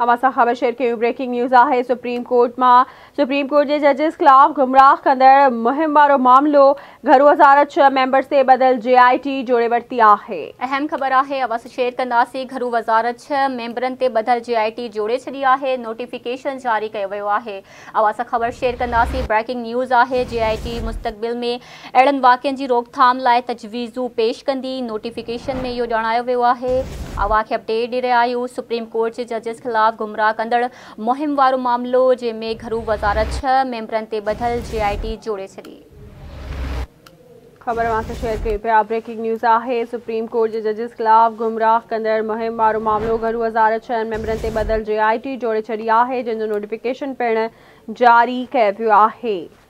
Amasa खबर share कयूं breaking news आहे सुप्रीम कोर्ट जे जजेस खिलाफ गुमराह कंदड़ मुहिम वारो मामलो घरू वजारत 6 मेंबर से बदल JIT जोड़े वरती आहे। अहम खबर आहे अमासा शेयर कंदासी घरू वजारत 6 मेंबरन ते बदल JIT जोड़े छड़ी आहे नोटिफिकेशन जारी कयो वयो आहे। अमासा खबर शेयर कंदासी ब्रेकिंग न्यूज आहे JIT मुस्तकबिल में अड़न वाक़िअनि जी रोकथाम लाए तजवीज़ू पेश कंदी नोटिफिकेशन में यो जणायो वयो आहे। अवा के अपडेट दे रहा आयो सुप्रीम कोर्ट के जजेस खिलाफ गुमराह कंदड़ मुहिम वारो मामलो जैमें घरू वजारत 6 मेंबरन ते बदल JIT जोड़े छॾी। खबर मां शेयर कई पे ब्रेकिंग न्यूज आहे सुप्रीम कोर्ट के जजेस खिलाफ गुमराह कंदड़ मुहिम वारो मामलो घरू वजारत 6 मेंबरन ते बदल JIT जोड़े छॾी आहे जिन जो नोटिफिकेशन पिण जारी कयो वियो आहे।